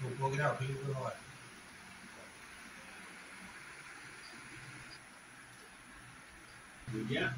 We'll plug it out, leave it alive. Yeah.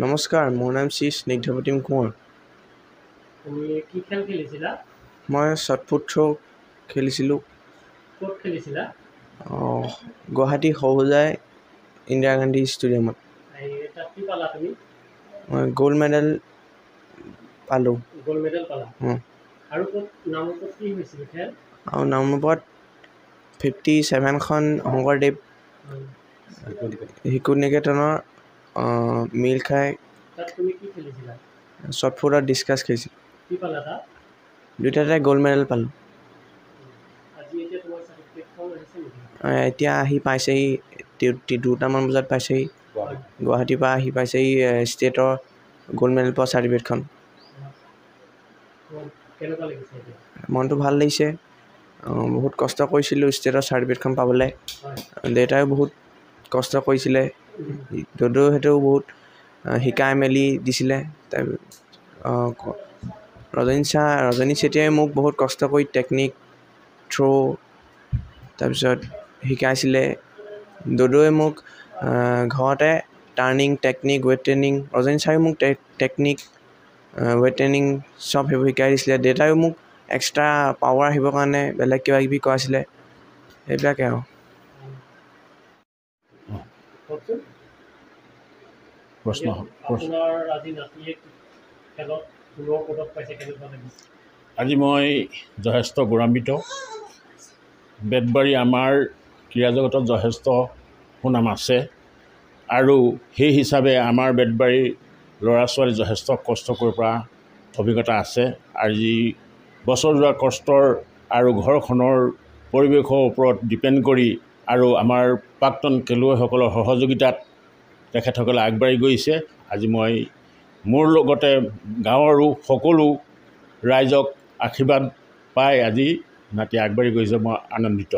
Namaskar, my name is Nigdhabatim Kumar. You played what game? I played What game? Guwahati Hojai Indira Gandhi Stadium. Gold medal. Gold medal pala. Number 57 Khan Hongardev. He could negate on a meal kai. Short food or discuss case. Literally gold medal pal. He passei Tidutaman was at Passei. Guwahati, he passei state or gold medal pass at Bitcon. Montu Halise, who Costa Coisilo, state or Sarbitcon Pavale. Later, who কষ্ট কৰিছিলে দদো হেতু বহুত হিকাই মেলি দিছিলে ৰজনী চেতিয়া মোক বহুত কষ্ট কৰি টেকনিক থ্ৰো তাৰপিছত হিকাইছিলে দদোয়ে মোক ঘৰতে টাৰ্নিং টেকনিক ওয়েট ট্ৰেনিং ৰজনী চাই মোক টেকনিক ওয়েট ট্ৰেনিং সব হিকাই দিছিলে ডেটাও মোক এক্সট্ৰা পাৱাৰ আহিব কাৰণে বেলেগ কিবা কিবি কৈছিলে এইবিলাকে আৰু আজি মই যথেষ্ট গৌৰৱান্বিত বেটবাৰী আমাৰ ক্ৰীড়া জগতত যথেষ্ট সুনাম আছে আৰু সেই হিচাপে আমাৰ বেটবাৰীৰ ল'ৰা ছোৱালী যথেষ্ট কষ্ট কৰি পৰা অভিজ্ঞতা আছে আজি বছৰ যোৱা কষ্টৰ আৰু ঘৰখনৰ পৰিৱেশৰ ওপৰত ডিপেণ্ড কৰি আৰু আমাৰ প্ৰাক্তন খেলুৱৈসকলৰ সহযোগিতাত তেখেতসকলে আগবাঢ়ি গৈছে আজি মই মোৰ লগতে গাঁৱৰো সকলো ৰাইজক আশীৰ্বাদ পাই আজি নাতি আগবাঢ়ি গৈছে মই আনন্দিত